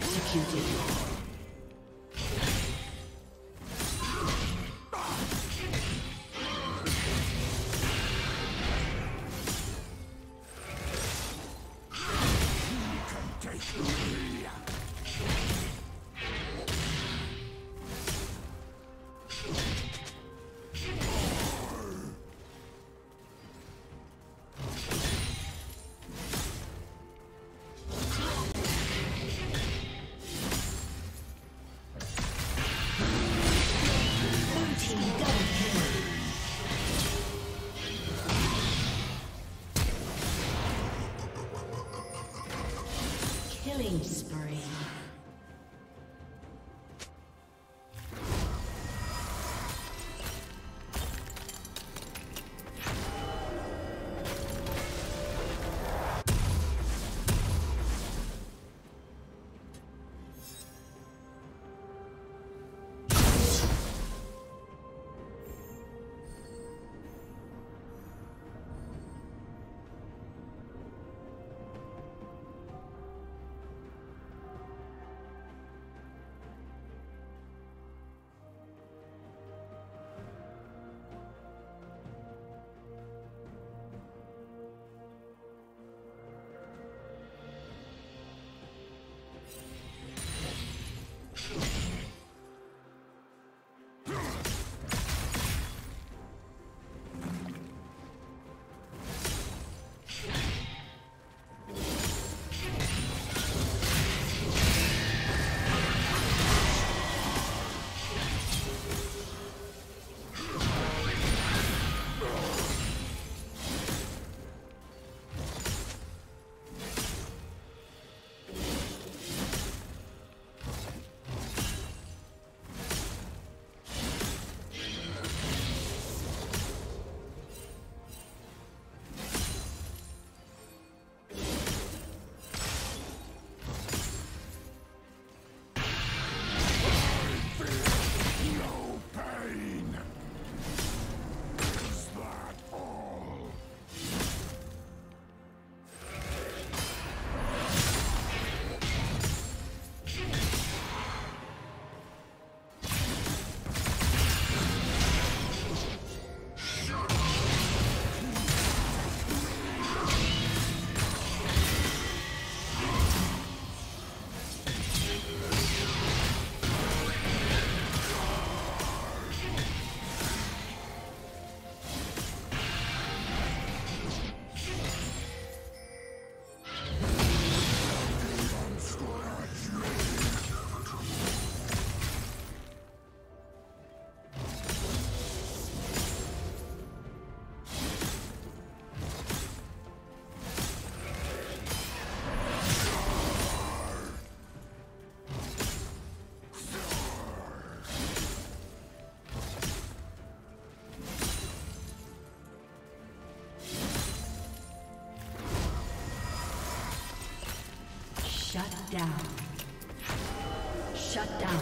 Executed. Shut down. Shut down.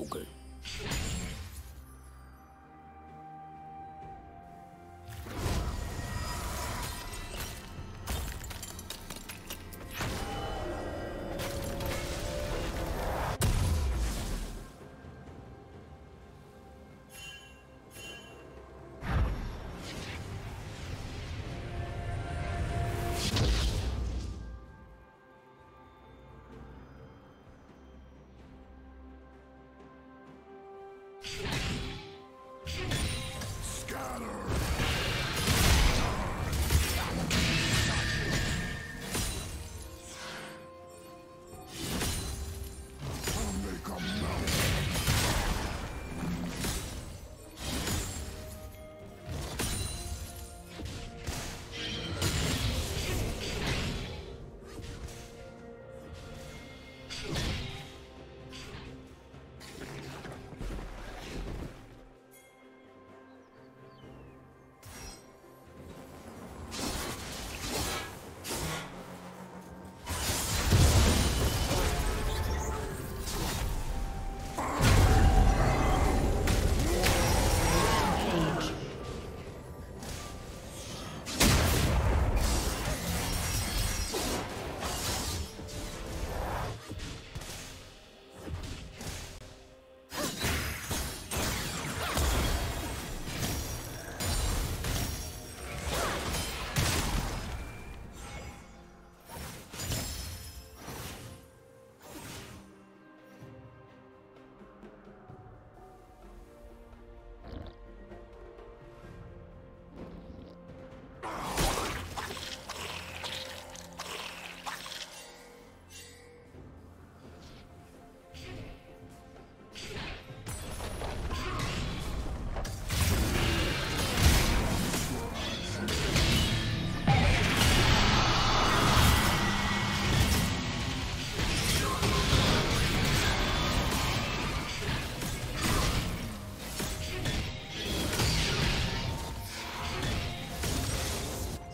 武具。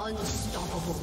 Unstoppable.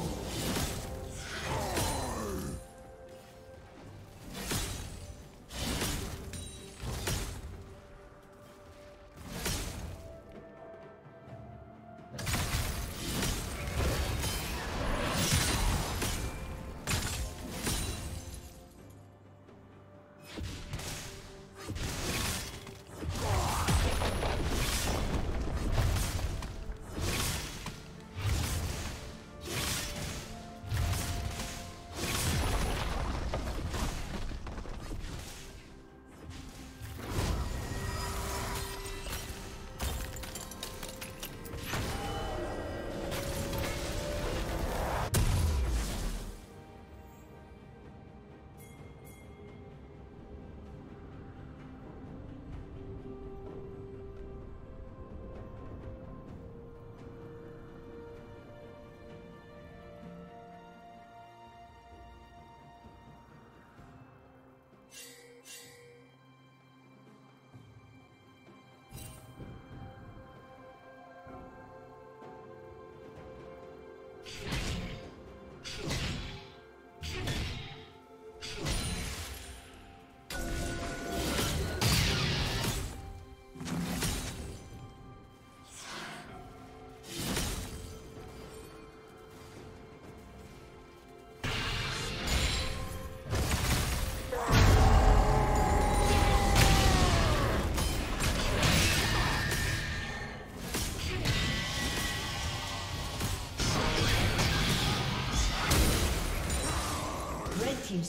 Team's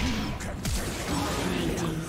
You can take it.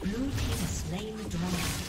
Blue team has slain the dragon.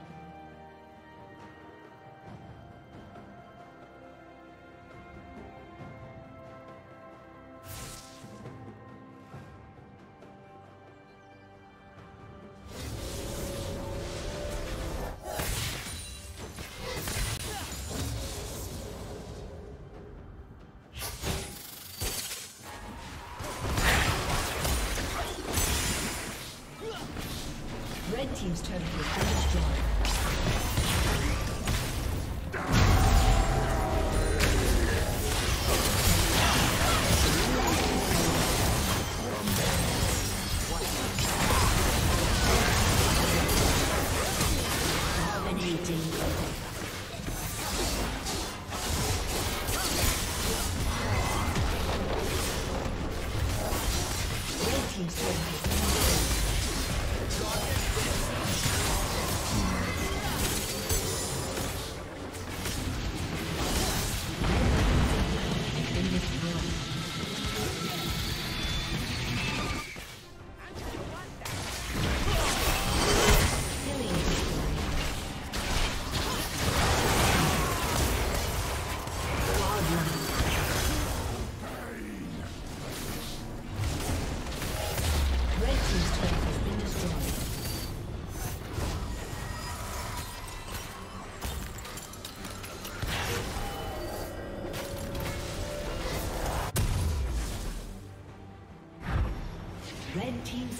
Team's turret has been destroyed. Red Team's